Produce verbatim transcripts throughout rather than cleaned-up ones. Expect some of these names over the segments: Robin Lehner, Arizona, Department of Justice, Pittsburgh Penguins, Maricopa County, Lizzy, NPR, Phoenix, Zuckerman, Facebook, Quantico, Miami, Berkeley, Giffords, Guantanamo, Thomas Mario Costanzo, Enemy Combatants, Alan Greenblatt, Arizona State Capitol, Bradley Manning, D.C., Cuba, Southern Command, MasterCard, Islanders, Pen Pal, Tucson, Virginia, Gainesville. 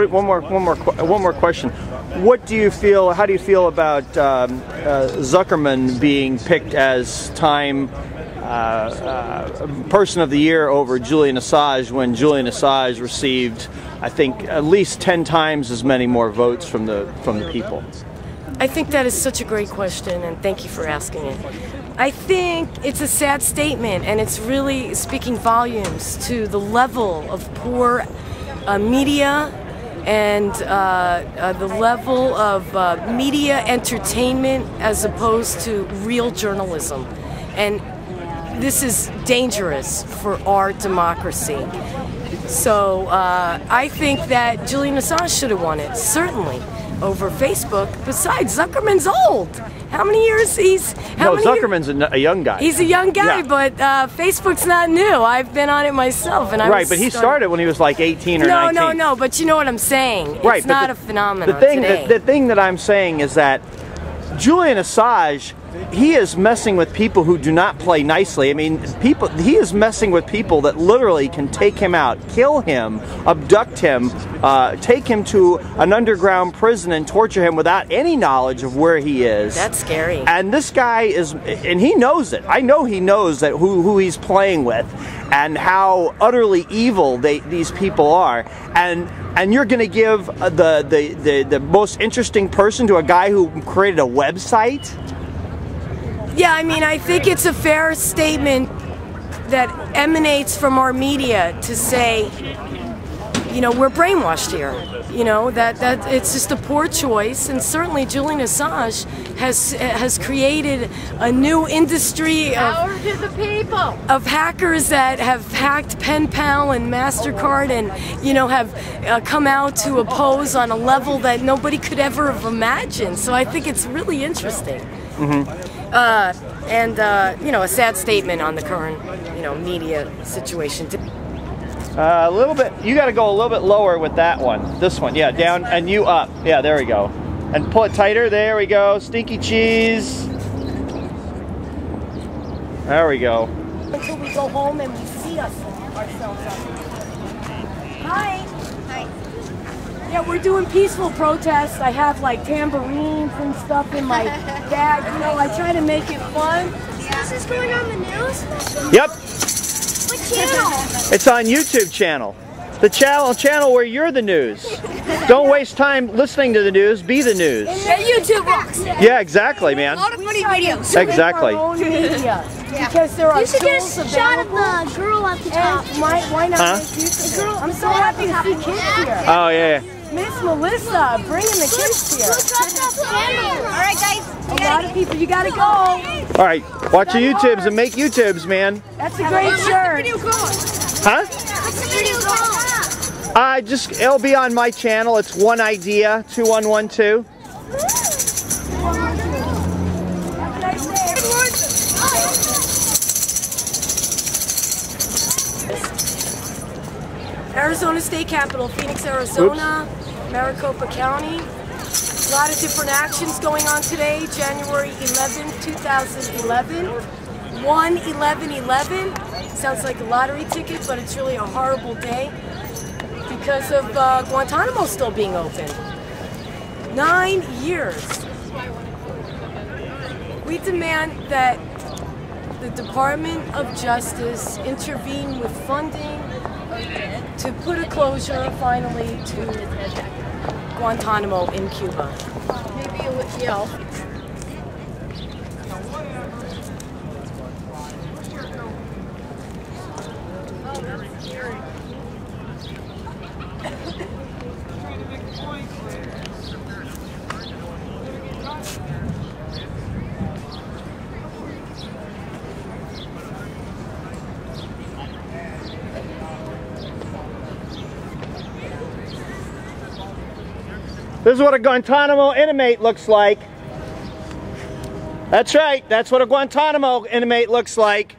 One more, one more, one more question. What do you feel? How do you feel about um, uh, Zuckerman being picked as Time uh, uh, Person of the Year over Julian Assange when Julian Assange received, I think, at least ten times as many more votes from the from the people? I think that is such a great question, and thank you for asking it. I think it's a sad statement, and it's really speaking volumes to the level of poor uh, media. And uh, uh, the level of uh, media entertainment as opposed to real journalism. And this is dangerous for our democracy. So uh, I think that Julian Assange should have won it, certainly, over Facebook. Besides, Zuckerman's old. How many years he's... How no, many Zuckerman's years? A young guy. He's a young guy, yeah. but uh, Facebook's not new. I've been on it myself. and I Right, but he started, started when he was like eighteen or no, nineteen. No, no, no, but you know what I'm saying. It's right, not the, a phenomenon the thing, today. The, the thing that I'm saying is that Julian Assange, he is messing with people who do not play nicely. I mean, people. He is messing with people that literally can take him out, kill him, abduct him, uh, take him to an underground prison and torture him without any knowledge of where he is. That's scary. And this guy is, and he knows it. I know he knows that who, who he's playing with and how utterly evil they, these people are. And and you're going to give the, the, the, the most interesting person to a guy who created a website? Yeah, I mean, I think it's a fair statement that emanates from our media to say, you know, we're brainwashed here. You know, that, that it's just a poor choice, and certainly Julian Assange has has created a new industry of, power to the people. Of hackers that have hacked Pen Pal and MasterCard and, you know, have uh, come out to oppose on a level that nobody could ever have imagined. So I think it's really interesting. Mm-hmm. Uh, and, uh, you know, a sad statement on the current, you know, media situation. Uh, a little bit, you got to go a little bit lower with that one. This one, yeah, down and you up. Yeah, there we go. And pull it tighter. There we go. Stinky cheese. There we go. Until we go home and we see us ourselves up. Hi. Yeah, we're doing peaceful protests. I have like tambourines and stuff in my bag. You know, I try to make it fun. Yeah. Is this going on the news? Yep. What channel? It's on YouTube channel. The channel channel where you're the news. Don't waste time listening to the news. Be the news. And YouTube rocks. Yeah, exactly, man. A lot of funny videos. Exactly. Because there are you should get a shot of the girl at the top. Why, why not? Huh? The girl, I'm so happy to see kids here. Oh yeah. yeah. Miss Melissa, bringing the kids here. Alright guys. A lot of people, you gotta go. Alright, watch your YouTubes and make YouTubes, man. That's a great shirt. Huh? I just, it'll be on my channel. It's One Idea two one one two. Have a nice day, everyone. Arizona State Capitol, Phoenix, Arizona. Oops. Maricopa County. A lot of different actions going on today, January eleventh two thousand eleven. one eleven eleven. Sounds like a lottery ticket, but it's really a horrible day. Because of uh, Guantanamo still being open. Nine years. We demand that the Department of Justice intervene with funding to put a closure, finally, to Guantanamo in Cuba. Maybe it would yell. This is what a Guantanamo inmate looks like. That's right, that's what a Guantanamo inmate looks like.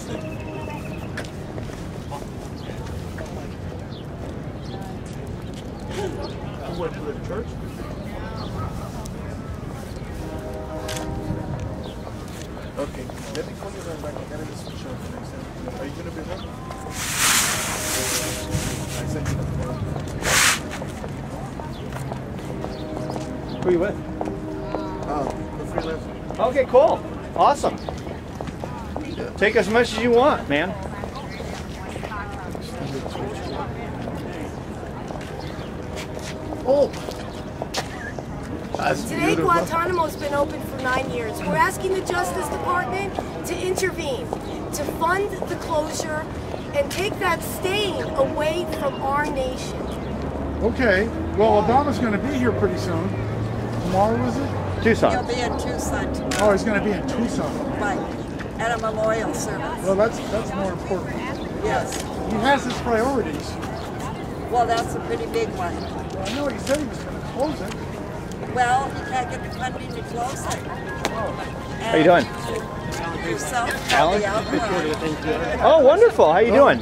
You went to the church? Okay, let me call you right back. I gotta just switch off the next time. Are you gonna be there? I sent you the phone. Who are you with? Oh, the freelancer. Okay, cool. Awesome. Take as much as you want, man. Oh. Today, beautiful. Guantanamo's been open for nine years. We're asking the Justice Department to intervene, to fund the closure, and take that stain away from our nation. Okay. Well, Obama's going to be here pretty soon. Tomorrow, is it? Tucson. He'll be in Tucson tomorrow. Oh, he's going to be in Tucson. Right. At a memorial service. Well, that's, that's more important. Yes. He has his priorities. Well, that's a pretty big one. I know he said he was going to close it. Well, he can't get the funding to close it. How you doing? Alan? Oh, wonderful. How you doing?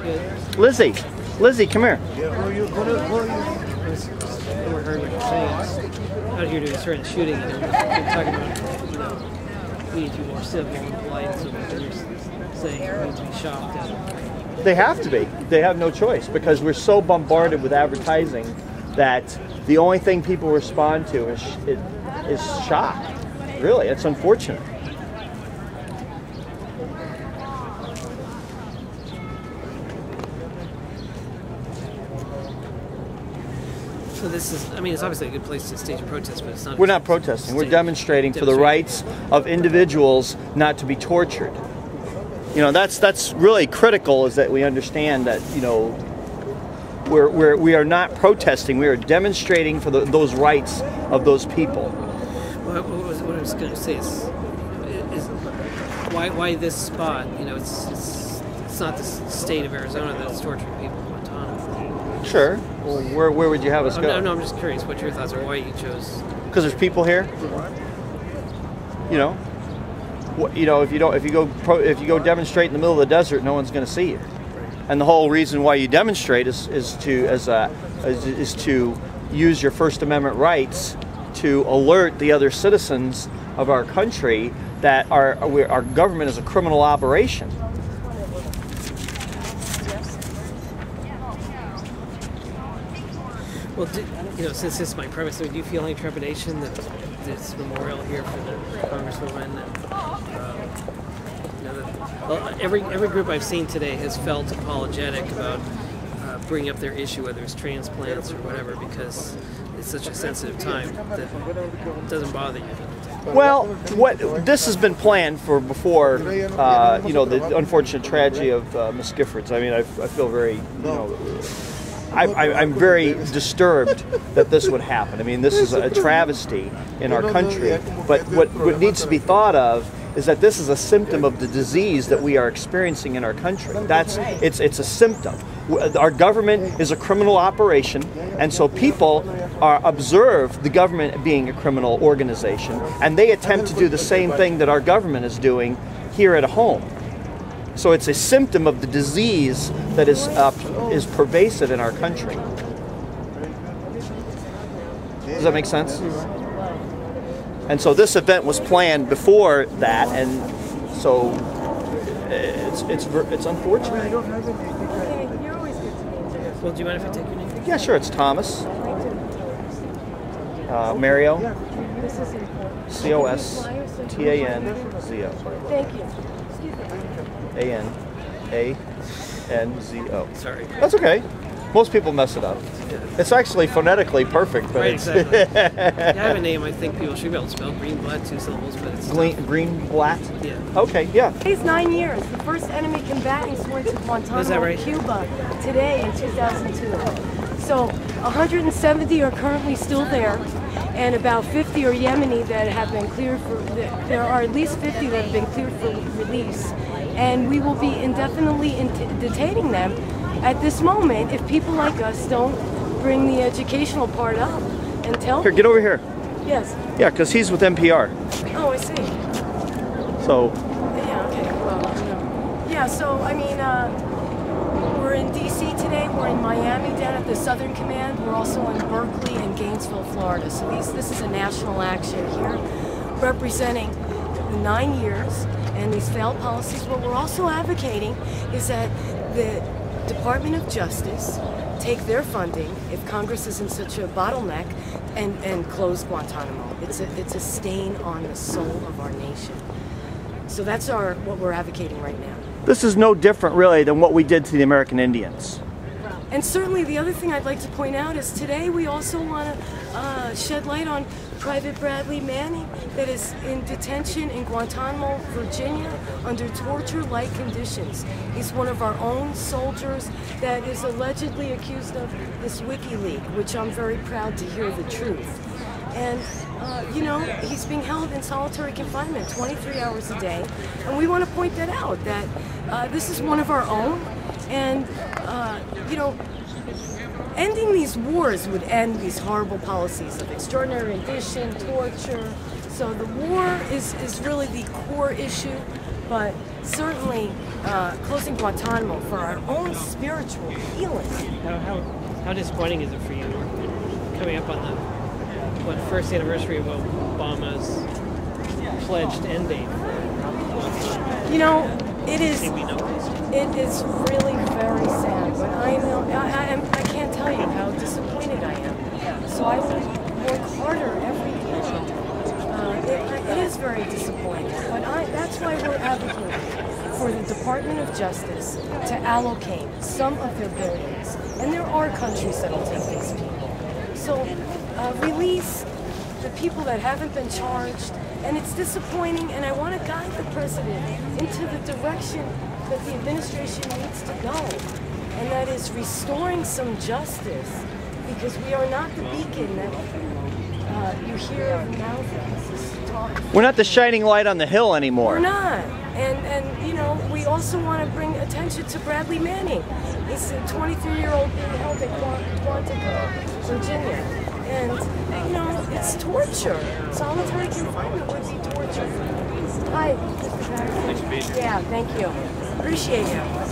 Lizzy. Lizzy, come here. I never heard what you're saying. Out here doing certain shooting and talking about, you know, we need to be more civil and polite, so they're saying we need to be shocked at. They have to be. They have no choice because we're so bombarded with advertising that the only thing people respond to is, it, is shock. Really, it's unfortunate. So this is, I mean, it's obviously a good place to stage a protest, but it's not. We're not protesting, we're demonstrating, demonstrating for the rights of individuals not to be tortured. You know, that's, that's really critical, is that we understand that, you know, We're, we're, we are not protesting, we are demonstrating for the, those rights of those people. What, what, was, what I was going to say is, is why, why this spot? You know, it's, it's, it's not the state of Arizona that's torturing people in Guantanamo. Sure. Well, where, where would you have us go? No, no, I'm just curious what your thoughts are, why you chose. Because there's people here. You know, you know, if you don't, if you go, pro, if you go demonstrate in the middle of the desert, no one's going to see you. And the whole reason why you demonstrate is, is to as a, is, is to use your First Amendment rights to alert the other citizens of our country that our our government is a criminal operation. Well, do, you know, since this is my premise, I mean, do you feel any trepidation that this memorial here for the Congresswoman? And, um, well, every every group I've seen today has felt apologetic about uh, bringing up their issue, whether it's transplants or whatever, because it's such a sensitive time that it doesn't bother you. Well, what this has been planned for before, uh, you know, the unfortunate tragedy of uh, Miss Giffords. I mean, I, I feel very, you know, I, I, I'm very disturbed that this would happen. I mean, this is a travesty in our country. But what, what needs to be thought of is that this is a symptom of the disease that we are experiencing in our country. That's, it's, it's a symptom. Our government is a criminal operation, and so people are, observe the government being a criminal organization, and they attempt to do the same thing that our government is doing here at home. So it's a symptom of the disease that is, uh, is pervasive in our country. Does that make sense? And so this event was planned before that, and so it's it's it's unfortunate. Well, do you mind if I take your name? Yeah, sure. It's Thomas. Uh, Mario. C O S T A N Z O. Thank you. A N A N Z O. Sorry. That's okay. Most people mess it up. It's actually phonetically perfect, but right, exactly. Yeah, I have a name. I think people should be able to spell Greenblatt, two syllables, but it's Greenblatt. Yeah. Okay. Yeah. Today's nine years. The first enemy combatant sworn to Guantanamo, is that right? Cuba, today in two thousand two. So one hundred seventy are currently still there, and about fifty are Yemeni that have been cleared for. There are at least fifty that have been cleared for release, and we will be indefinitely in detaining them. At this moment, if people like us don't bring the educational part up and tell Here, them. Get over here. Yes. Yeah, because he's with N P R. Oh, I see. So. Yeah, okay. Well, no. Yeah. Yeah, so, I mean, uh, we're in D C today, we're in Miami down at the Southern Command, we're also in Berkeley and Gainesville, Florida. So these, this is a national action here representing the nine years and these failed policies. What we're also advocating is that the Department of Justice take their funding, if Congress isn't such a bottleneck, and, and close Guantanamo. It's a, it's a stain on the soul of our nation. So that's our, what we're advocating right now. This is no different, really, than what we did to the American Indians. And certainly the other thing I'd like to point out is today we also want to uh, shed light on Private Bradley Manning, that is in detention in Guantanamo, Virginia, under torture-like conditions. He's one of our own soldiers that is allegedly accused of this WikiLeaks, which I'm very proud to hear the truth. And, uh, you know, he's being held in solitary confinement twenty-three hours a day, and we want to point that out, that uh, this is one of our own, and, uh, you know, ending these wars would end these horrible policies of extraordinary rendition, torture. So the war is, is really the core issue, but certainly uh, closing Guantanamo for our own spiritual healing. How, how, how disappointing is it for you coming up on the what, first anniversary of Obama's pledged end date? You know, it is, it is really very sad, but I, am, I, am, I can't tell you how disappointed I am. So I would work harder every day. Uh, it, it is very disappointing, but I, that's why we're advocating for the Department of Justice to allocate some of their billions. And there are countries that will take these people. So uh, release the people that haven't been charged. And it's disappointing, and I want to guide the president into the direction that the administration needs to go, and that is restoring some justice, because we are not the beacon that uh, you hear of the mouth talk. We're not the shining light on the hill anymore. We're not. And, and you know, we also want to bring attention to Bradley Manning. He's a twenty-three-year-old being held in Quantico, Virginia. And, you know, it's torture. Solitary confinement would be torture. Hi. Nice to meet you. Yeah, thank you. Appreciate you.